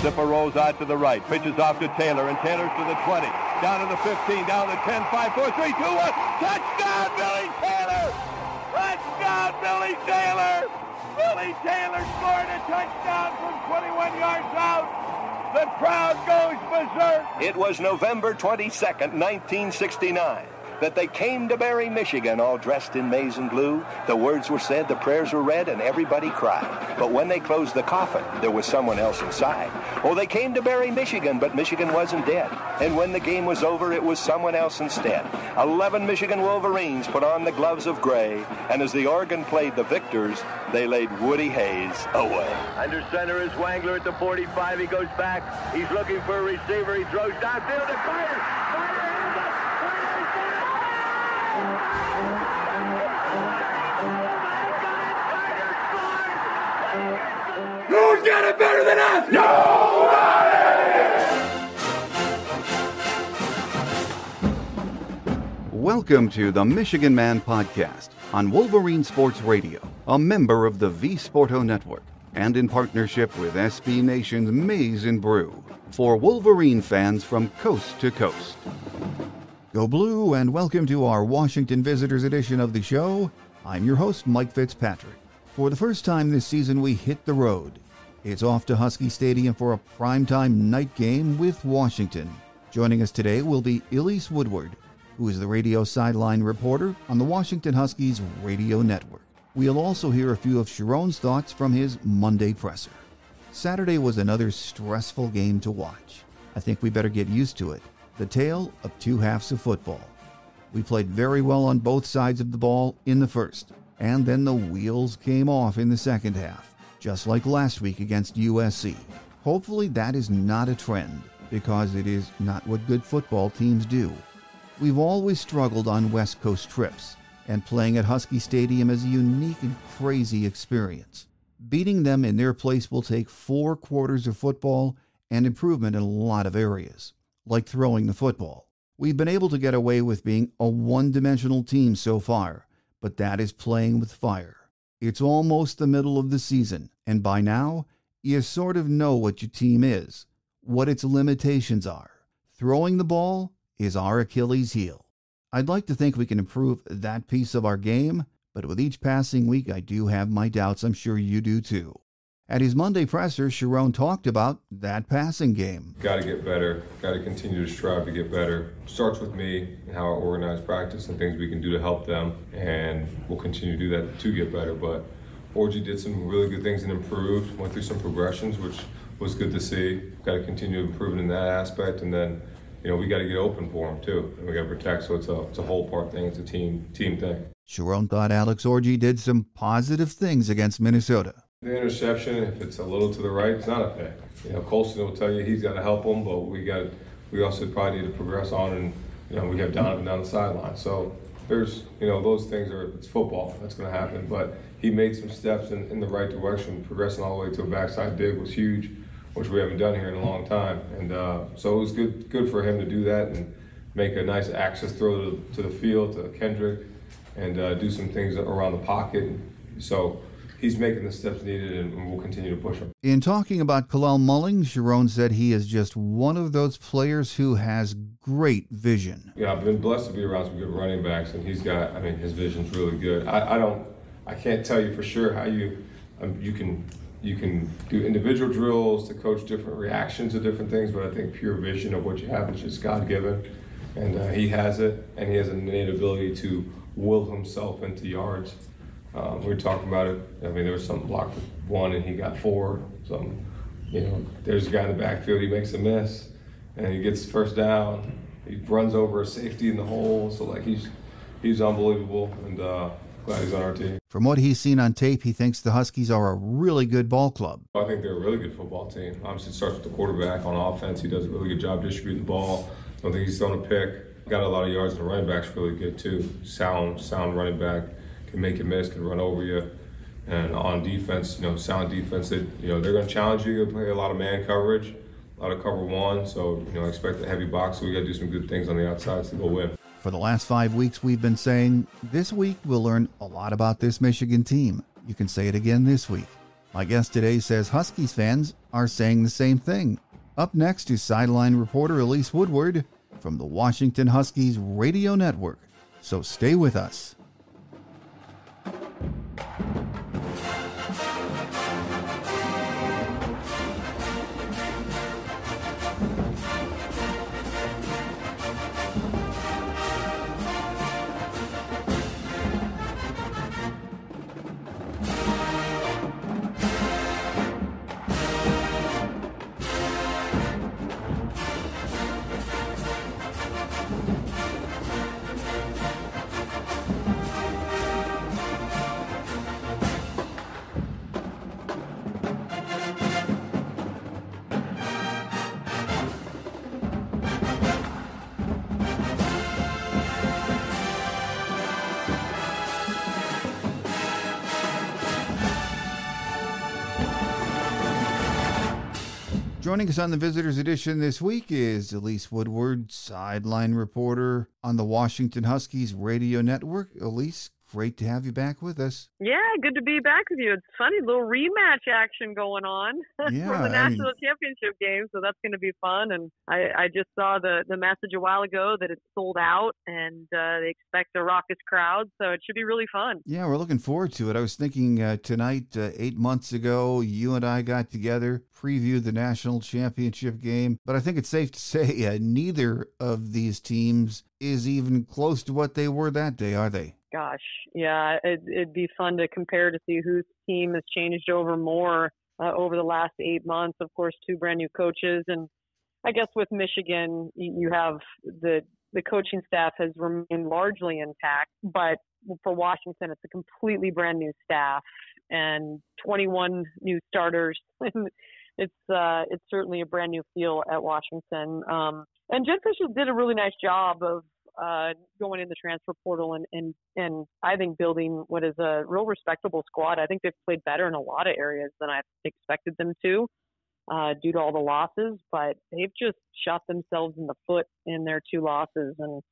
Zipper rolls out to the right, pitches off to Taylor, and Taylor's to the 20, down to the 15, down to the 10, 5, 4, 3, 2, 1, touchdown, Billy Taylor! Touchdown, Billy Taylor! Billy Taylor scored a touchdown from 21 yards out. The crowd goes berserk. It was November 22nd, 1969, that they came to Barry, Michigan, all dressed in maize and blue. The words were said, the prayers were read, and everybody cried. But when they closed the coffin, there was someone else inside. Oh, they came to Barry, Michigan, but Michigan wasn't dead. And when the game was over, it was someone else instead. 11 Michigan Wolverines put on the gloves of gray, and as the organ played the victors, they laid Woody Hayes away. Under center is Wangler at the 45. He goes back. He's looking for a receiver. He throws downfield and fires. Who's got it better than us? Nobody! Welcome to the Michigan Man Podcast on Wolverine Sports Radio, a member of the V-Sporto Network, and in partnership with SB Nation's Maize and Brew, for Wolverine fans from coast to coast. Go Blue, and welcome to our Washington Visitors edition of the show. I'm your host, Mike Fitzpatrick. For the first time this season, we hit the road. It's off to Husky Stadium for a primetime night game with Washington. Joining us today will be Elise Woodward, who is the radio sideline reporter on the Washington Huskies Radio Network. We'll also hear a few of Sherrone's thoughts from his Monday presser. Saturday was another stressful game to watch. I think we better get used to it. The tale of two halves of football. We played very well on both sides of the ball in the first, and then the wheels came off in the second half, just like last week against USC. Hopefully that is not a trend, because it is not what good football teams do. We've always struggled on West Coast trips, and playing at Husky Stadium is a unique and crazy experience. Beating them in their place will take 4 quarters of football and improvement in a lot of areas, like throwing the football. We've been able to get away with being a one-dimensional team so far, but that is playing with fire. It's almost the middle of the season, and by now, you sort of know what your team is, what its limitations are. Throwing the ball is our Achilles heel. I'd like to think we can improve that piece of our game, but with each passing week, I do have my doubts. I'm sure you do too. At his Monday presser, Sherrone talked about that passing game. Got to get better. Got to continue to strive to get better. Starts with me and how I organize practice and things we can do to help them. And we'll continue to do that to get better. But Orgi did some really good things and improved. Went through some progressions, which was good to see. Got to continue improving in that aspect. And then, you know, we got to get open for them too. And we got to protect. So it's a whole part thing. It's a team thing. Sherrone thought Alex Orgi did some positive things against Minnesota. The interception, if it's a little to the right, it's not a pick. You know, Colston will tell you he's got to help him, but we also probably need to progress on, and you know, we have Donovan down the sideline. So there's, you know, those things are, it's football, that's going to happen. But he made some steps in the right direction, progressing all the way to a backside dig was huge, which we haven't done here in a long time. And so it was good for him to do that and make a nice access throw to the field, to Kendrick, and do some things around the pocket. So he's making the steps needed, and we'll continue to push him. In talking about Kalel Mullings, Sherrone said he is just one of those players who has great vision. Yeah, I've been blessed to be around some good running backs, and he's got, I mean, his vision's really good. I can't tell you for sure how you can do individual drills to coach different reactions to different things, but I think pure vision of what you have is just God-given, and he has it, and he has an innate ability to will himself into yards. We were talking about it. I mean, there was something blocked for 1 and he got 4. Something, you know, there's a guy in the backfield, he makes a miss and he gets first down. He runs over a safety in the hole. So, like, he's unbelievable, and glad he's on our team. From what he's seen on tape, he thinks the Huskies are a really good ball club. I think they're a really good football team. Obviously, it starts with the quarterback on offense. He does a really good job distributing the ball. I don't think he's thrown a pick. Got a lot of yards, and the running back's really good, too. Sound running back. Can make a miss, can run over you, and on defense, you know, sound defense. That, you know, they're going to challenge you. You're going to play a lot of man coverage, a lot of cover one. So, you know, expect a heavy box. So we got to do some good things on the outside to go win. For the last 5 weeks, we've been saying this week we'll learn a lot about this Michigan team. You can say it again this week. My guest today says Huskies fans are saying the same thing. Up next is sideline reporter Elise Woodward from the Washington Huskies Radio Network. So stay with us. Joining us on the Visitors Edition this week is Elise Woodward, sideline reporter on the Washington Huskies Radio Network. Elise, great to have you back with us. Yeah, good to be back with you. It's funny, little rematch action going on from the national championship game, so that's going to be fun. And I just saw the message a while ago that it's sold out, and they expect a raucous crowd, so it should be really fun. Yeah, we're looking forward to it. I was thinking tonight, 8 months ago, you and I got together, previewed the national championship game, but I think it's safe to say neither of these teams is even close to what they were that day, are they? Gosh, yeah, it'd be fun to compare to see whose team has changed over more over the last 8 months. Of course, two brand new coaches. And I guess with Michigan, you have the coaching staff has remained largely intact. But for Washington, it's a completely brand new staff and 21 new starters. It's certainly a brand new feel at Washington. And Jedd Fisch did a really nice job of going in the transfer portal and I think building what is a real respectable squad. I think they've played better in a lot of areas than I expected them to due to all the losses, but they've just shot themselves in the foot in their two losses, and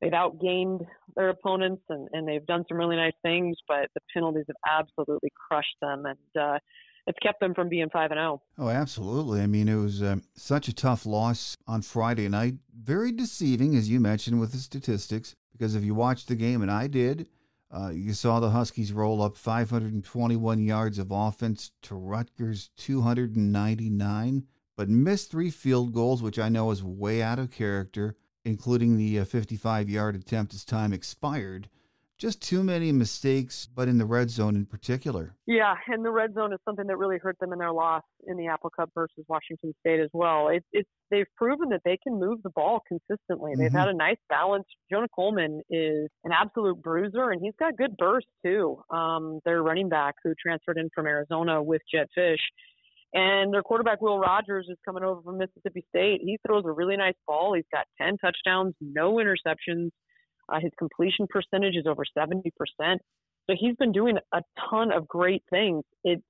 they've outgained their opponents, and they've done some really nice things, but the penalties have absolutely crushed them, and it's kept them from being 5-0. Oh, absolutely. I mean, it was such a tough loss on Friday night. Very deceiving, as you mentioned, with the statistics, because if you watched the game, and I did, you saw the Huskies roll up 521 yards of offense to Rutgers' 299, but missed three field goals, which I know is way out of character, including the 55-yard attempt as time expired. Just too many mistakes, but in the red zone in particular. Yeah, and the red zone is something that really hurt them in their loss in the Apple Cup versus Washington State as well. They've proven that they can move the ball consistently. Mm-hmm. They've had a nice balance. Jonah Coleman is an absolute bruiser, and he's got good bursts too. Their running back, who transferred in from Arizona with Jedd Fisch, and their quarterback, Will Rogers, is coming over from Mississippi State. He throws a really nice ball. He's got 10 touchdowns, no interceptions. His completion percentage is over 70%. So he's been doing a ton of great things. It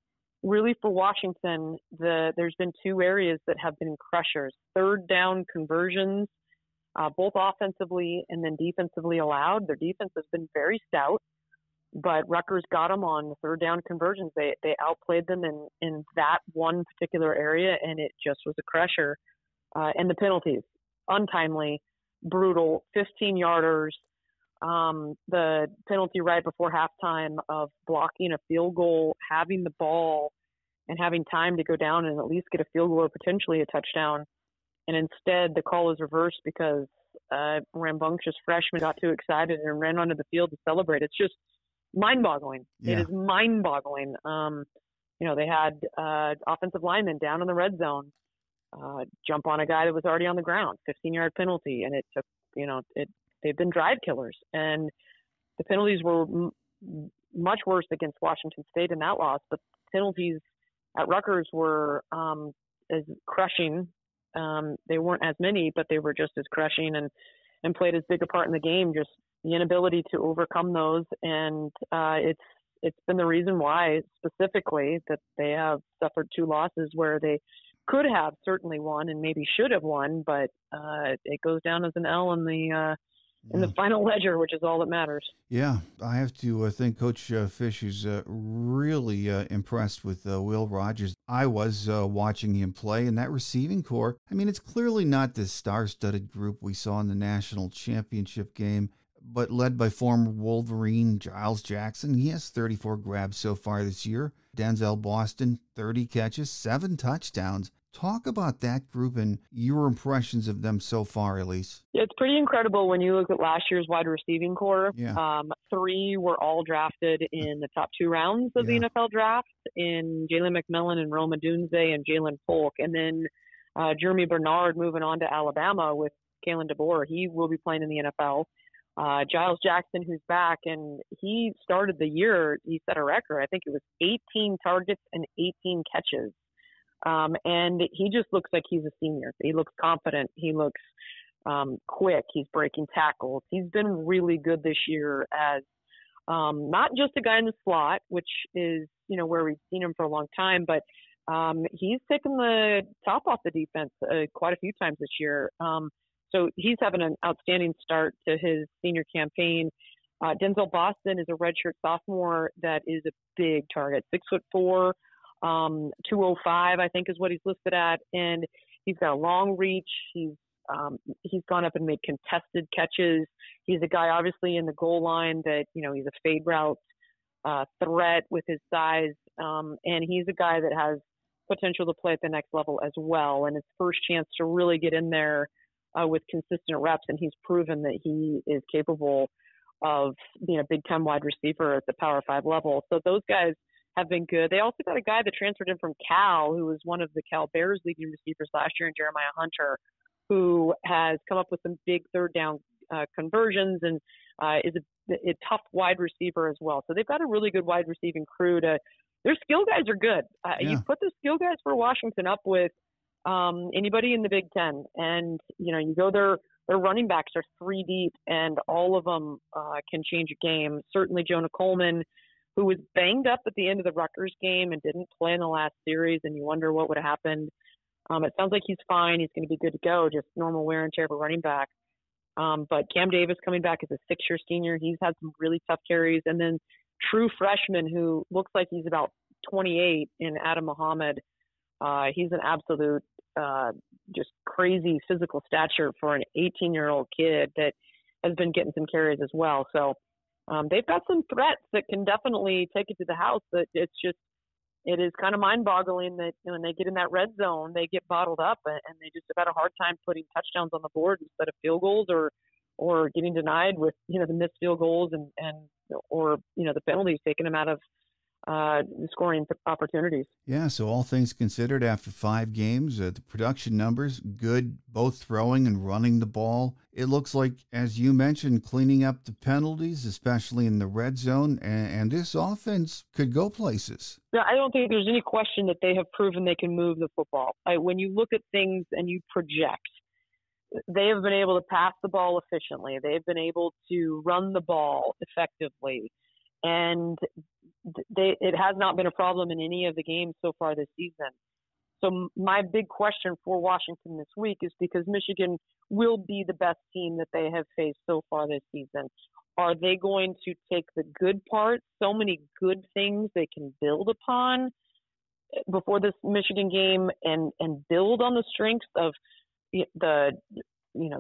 really, for Washington, there's been two areas that have been crushers: third down conversions, both offensively and then defensively allowed. Their defense has been very stout, but Rutgers got them on the third down conversions. They outplayed them in that one particular area, and it just was a crusher. And the penalties, untimely, brutal, 15-yarders, the penalty right before halftime of blocking a field goal, having the ball, and having time to go down and at least get a field goal or potentially a touchdown. And instead, the call is reversed because a rambunctious freshman got too excited and ran onto the field to celebrate. It's just mind-boggling. Yeah. It is mind-boggling. They had offensive linemen down in the red zone jump on a guy that was already on the ground, 15-yard penalty, and it took, they've been drive killers. And the penalties were much worse against Washington State in that loss, but penalties at Rutgers were as crushing. They weren't as many, but they were just as crushing and played as big a part in the game, just the inability to overcome those. And it's been the reason why, specifically, that they have suffered two losses where they – could have certainly won and maybe should have won, but it goes down as an L in the in the final ledger, which is all that matters. Yeah, I have to think Coach Fisch is really impressed with Will Rogers. I was watching him play, and that receiving corps, I mean, it's clearly not this star-studded group we saw in the national championship game, but led by former Wolverine Giles Jackson. He has 34 grabs so far this year. Denzel Boston, 30 catches, 7 touchdowns. Talk about that group and your impressions of them so far, Elise. It's pretty incredible when you look at last year's wide receiving corps. Yeah. 3 were all drafted in the top 2 rounds of the NFL draft, in Jalen McMillan and Roma Dunze and Jalen Polk. And then Jeremy Bernard moving on to Alabama with Kalen DeBoer. He will be playing in the NFL. Giles Jackson, who's back, and he started the year, he set a record. I think it was 18 targets and 18 catches. And he just looks like he's a senior. He looks confident. He looks quick. He's breaking tackles. He's been really good this year as not just a guy in the slot, which is, you know, where we've seen him for a long time, but he's taken the top off the defense quite a few times this year. So he's having an outstanding start to his senior campaign. Denzel Boston is a redshirt sophomore that is a big target, 6'4", 205, I think, is what he's listed at. And he's got a long reach. He's gone up and made contested catches. He's a guy, obviously, in the goal line that, you know, he's a fade route threat with his size. And he's a guy that has potential to play at the next level as well. And his first chance to really get in there with consistent reps. And he's proven that he is capable of being a big-time wide receiver at the Power 5 level. So those guys have been good. They also got a guy that transferred in from Cal, who was one of the Cal Bears leading receivers last year, and Jeremiah Hunter, who has come up with some big third down conversions and is a tough wide receiver as well. So they've got a really good wide receiving crew. Their skill guys are good. You put the skill guys for Washington up with anybody in the Big Ten, and you know, you go there. Their running backs are 3 deep, and all of them can change a game. Certainly, Jonah Coleman, who was banged up at the end of the Rutgers game and didn't play in the last series, and you wonder what would have happened. It sounds like he's fine. He's going to be good to go, just normal wear and tear of a running back. But Cam Davis coming back as a 6-year senior, he's had some really tough carries. And then true freshman who looks like he's about 28 in Adam Muhammad. He's an absolute just crazy physical stature for an 18-year-old kid that has been getting some carries as well. So they've got some threats that can definitely take it to the house, but it is kind of mind-boggling that when they get in that red zone, they get bottled up and they just have had a hard time putting touchdowns on the board instead of field goals or getting denied with, you know, the missed field goals or, you know, the penalties taking them out of scoring opportunities. Yeah, so all things considered, after 5 games, the production numbers, good, both throwing and running the ball. It looks like, as you mentioned, cleaning up the penalties, especially in the red zone, and this offense could go places. Yeah, I don't think there's any question that they have proven they can move the football. When you look at things and you project, they have been able to pass the ball efficiently. They've been able to run the ball effectively. And it has not been a problem in any of the games so far this season. So my big question for Washington this week is, because Michigan will be the best team that they have faced so far this season, are they going to take the good parts, so many good things they can build upon before this Michigan game, and build on the strengths of the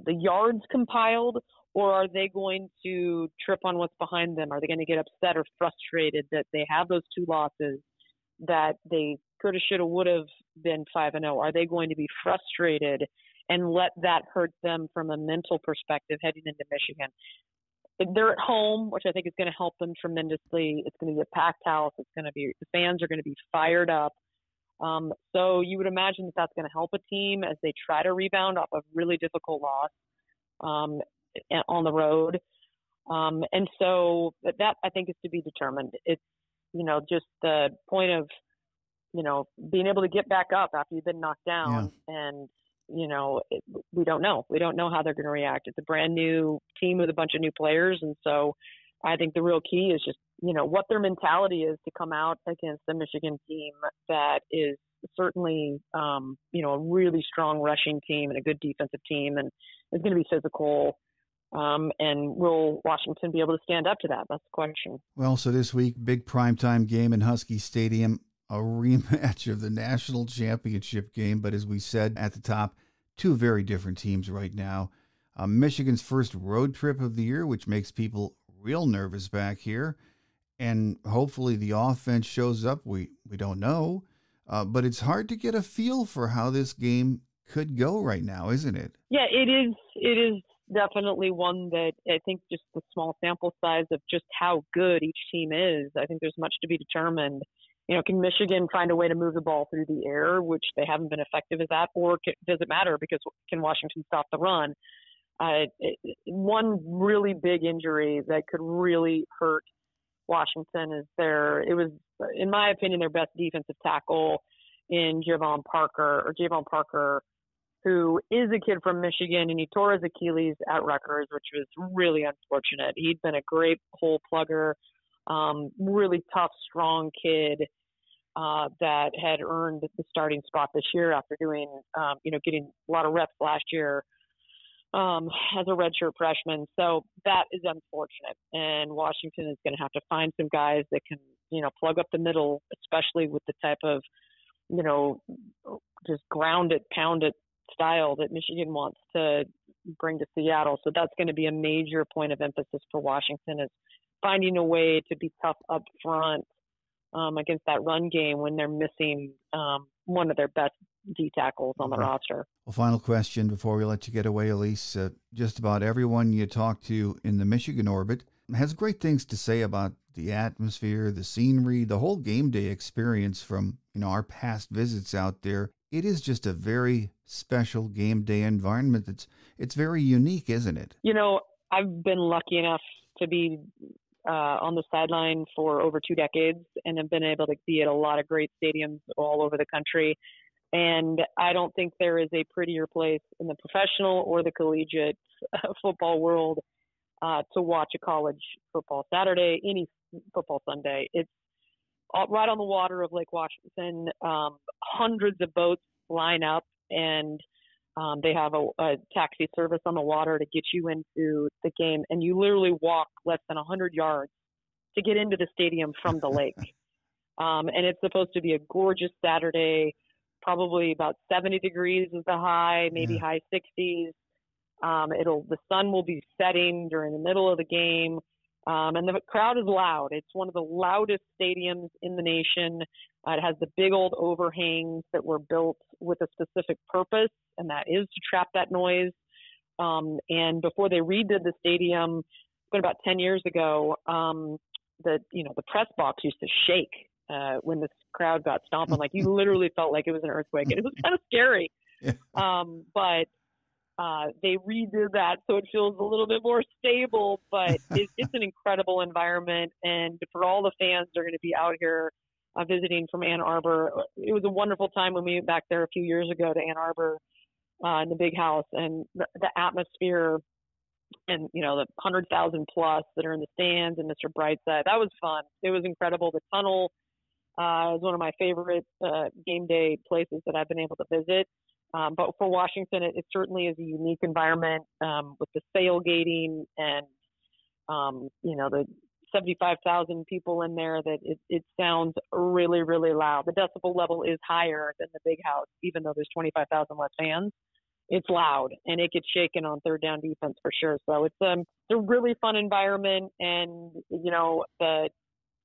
yards compiled? Or are they going to trip on what's behind them? Are they going to get upset or frustrated that they have those 2 losses that they could have, should have, would have been 5-0? Are they going to be frustrated and let that hurt them from a mental perspective heading into Michigan? They're at home, which I think is going to help them tremendously. It's going to be a packed house. It's going to be, the fans are going to be fired up. So you would imagine that that's going to help a team as they try to rebound off a really difficult loss. On the road. And so that, I think, is to be determined. It's, you know, just the point of, you know, being able to get back up after you've been knocked down. Yeah. And, you know, we don't know how they're going to react. It's a brand new team with a bunch of new players. And so I think the real key is just, you know, what their mentality is to come out against the Michigan team that is certainly, you know, a really strong rushing team and a good defensive team. And it's going to be physical. And will Washington be able to stand up to that? That's the question. Well, so this week, big primetime game in Husky Stadium, a rematch of the national championship game. But as we said at the top, two very different teams right now. Michigan's first road trip of the year, which makes people real nervous back here. And hopefully the offense shows up. We don't know, but it's hard to get a feel for how this game could go right now, isn't it? Yeah, it is. It is definitely one that I think just the small sample size of just how good each team is, I think there's much to be determined. You know, can Michigan find a way to move the ball through the air, which they haven't been effective at that, or does it matter because can Washington stop the run? One really big injury that could really hurt Washington is it was, in my opinion, their best defensive tackle in Ja'Von Parker, who is a kid from Michigan, and he tore his Achilles at Rutgers, which was really unfortunate. He'd been a great hole plugger, really tough, strong kid that had earned the starting spot this year after doing, getting a lot of reps last year as a redshirt freshman. So that is unfortunate, and Washington is going to have to find some guys that can, plug up the middle, especially with the type of, just ground it, pound it style that Michigan wants to bring to Seattle. So that's going to be a major point of emphasis for Washington, is finding a way to be tough up front against that run game when they're missing one of their best D tackles on the roster. Well, final question before we let you get away, Elise. Just about everyone you talk to in the Michigan orbit has great things to say about the atmosphere, the scenery, the whole game day experience from our past visits out there. It is just a very special game day environment. It's very unique, isn't it? I've been lucky enough to be on the sideline for over 2 decades and have been able to be at a lot of great stadiums all over the country. And I don't think there is a prettier place in the professional or the collegiate football world to watch a college football Saturday, any football Sunday. It's right on the water of Lake Washington. Hundreds of boats line up, and they have a taxi service on the water to get you into the game. And you literally walk less than 100 yards to get into the stadium from the lake. And it's supposed to be a gorgeous Saturday. Probably about 70 degrees is the high, maybe high 60s. The sun will be setting during the middle of the game. And the crowd is loud. It's one of the loudest stadiums in the nation. It has the big old overhangs that were built with a specific purpose, and that is to trap that noise. And before they redid the stadium, it's been about 10 years ago, the press box used to shake when the crowd got stomping. Like, you literally felt like it was an earthquake, and it was kind of scary. Yeah. But they redid that, so it feels a little bit more stable, but it's an incredible environment. And for all the fans that are going to be out here visiting from Ann Arbor, it was a wonderful time when we went back there a few years ago to Ann Arbor in the big house, and the atmosphere and, the 100,000 plus that are in the stands and Mr. Brightside. That was fun. It was incredible. The tunnel is one of my favorite game day places that I've been able to visit. But for Washington, it certainly is a unique environment with the tailgating and, the 75,000 people in there, that it sounds really, really loud. The decibel level is higher than the big house, even though there's 25,000 less fans. It's loud, and it gets shaken on third down defense for sure. So it's a really fun environment, and,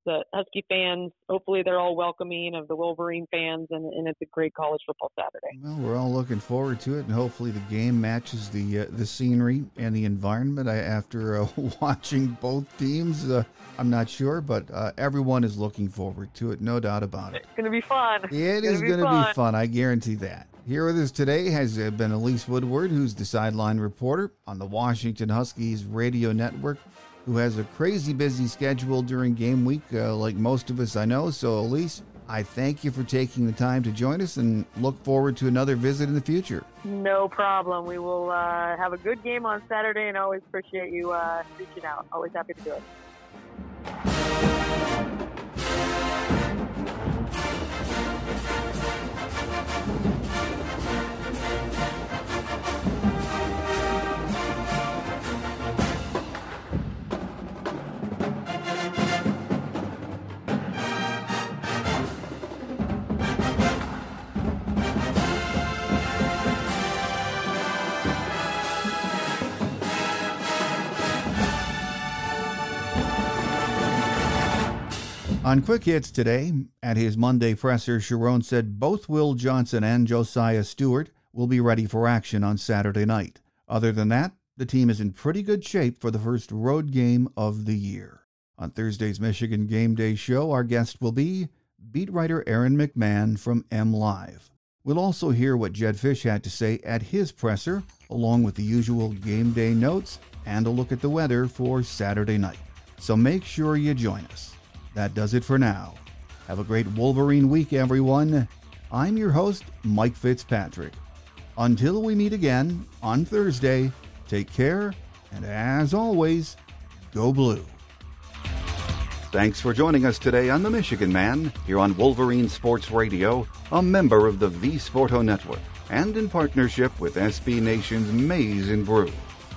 the Husky fans, hopefully they're all welcoming of the Wolverine fans, and it's a great college football Saturday. Well, we're all looking forward to it, and hopefully the game matches the scenery and the environment. After watching both teams, I'm not sure, but everyone is looking forward to it, no doubt about it. It's going to be fun. It is going to be fun, I guarantee that. Here with us today has been Elise Woodward, who's the sideline reporter on the Washington Huskies Radio Network, who has a crazy busy schedule during game week, like most of us, I know. So, Elise, I thank you for taking the time to join us, and look forward to another visit in the future. No problem. We will have a good game on Saturday, and always appreciate you reaching out. Always happy to do it. On Quick Hits today, at his Monday presser, Sherrone said both Will Johnson and Josiah Stewart will be ready for action on Saturday night. Other than that, the team is in pretty good shape for the first road game of the year. On Thursday's Michigan Game Day show, our guest will be beat writer Aaron McMahon from M Live. We'll also hear what Jedd Fisch had to say at his presser, along with the usual game day notes and a look at the weather for Saturday night. So make sure you join us. That does it for now. Have a great Wolverine week, everyone. I'm your host, Mike Fitzpatrick. Until we meet again on Thursday, take care, and as always, go blue. Thanks for joining us today on The Michigan Man, here on Wolverine Sports Radio, a member of the V-Sporto Network, and in partnership with SB Nation's Maize and Brew.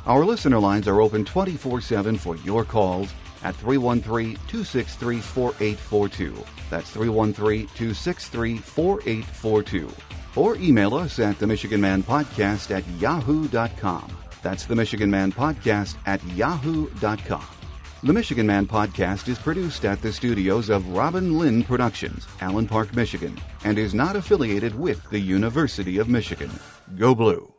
Our listener lines are open 24/7 for your calls at 313-263-4842. That's 313-263-4842. Or email us at themichiganmanpodcast at yahoo.com. That's themichiganmanpodcast at yahoo.com. The Michigan Man Podcast is produced at the studios of Robin Lynn Productions, Allen Park, Michigan, and is not affiliated with the University of Michigan. Go Blue!